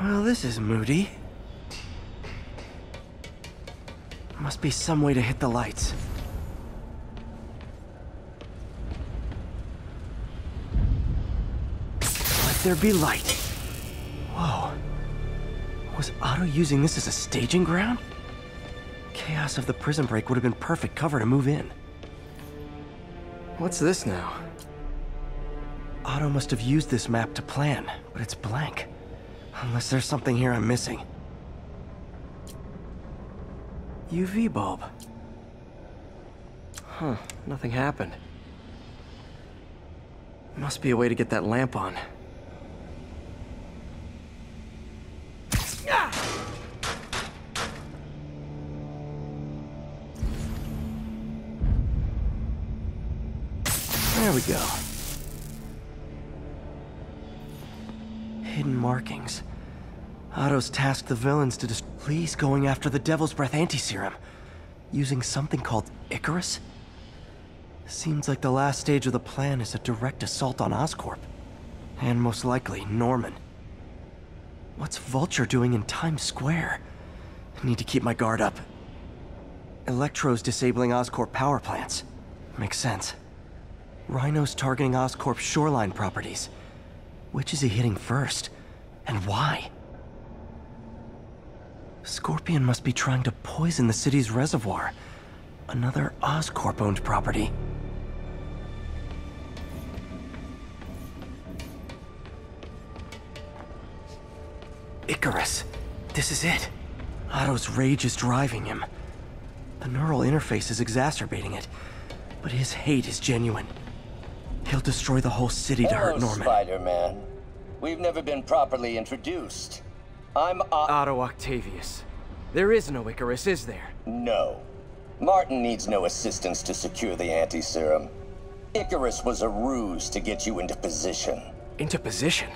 Well, this is moody. There must be some way to hit the lights. Let there be light. Whoa. Was Otto using this as a staging ground? Chaos of the prison break would have been perfect cover to move in. What's this now? Otto must have used this map to plan, but it's blank. Unless there's something here I'm missing. UV bulb. Huh, nothing happened. Must be a way to get that lamp on. There we go. Hidden markings. Otto's tasked the villains to Please going after the Devil's Breath anti-serum, using something called Icarus? Seems like the last stage of the plan is a direct assault on Oscorp. And most likely, Norman. What's Vulture doing in Times Square? I need to keep my guard up. Electro's disabling Oscorp power plants. Makes sense. Rhino's targeting Oscorp's shoreline properties. Which is he hitting first? And why? Scorpion must be trying to poison the city's reservoir. Another Oscorp-owned property. Icarus. This is it. Otto's rage is driving him. The neural interface is exacerbating it, but his hate is genuine. He'll destroy the whole city to hurt Norman. Spider-Man. We've never been properly introduced. I'm Otto Octavius. There is no Icarus, is there? No. Martin needs no assistance to secure the anti-serum. Icarus was a ruse to get you into position. Into position?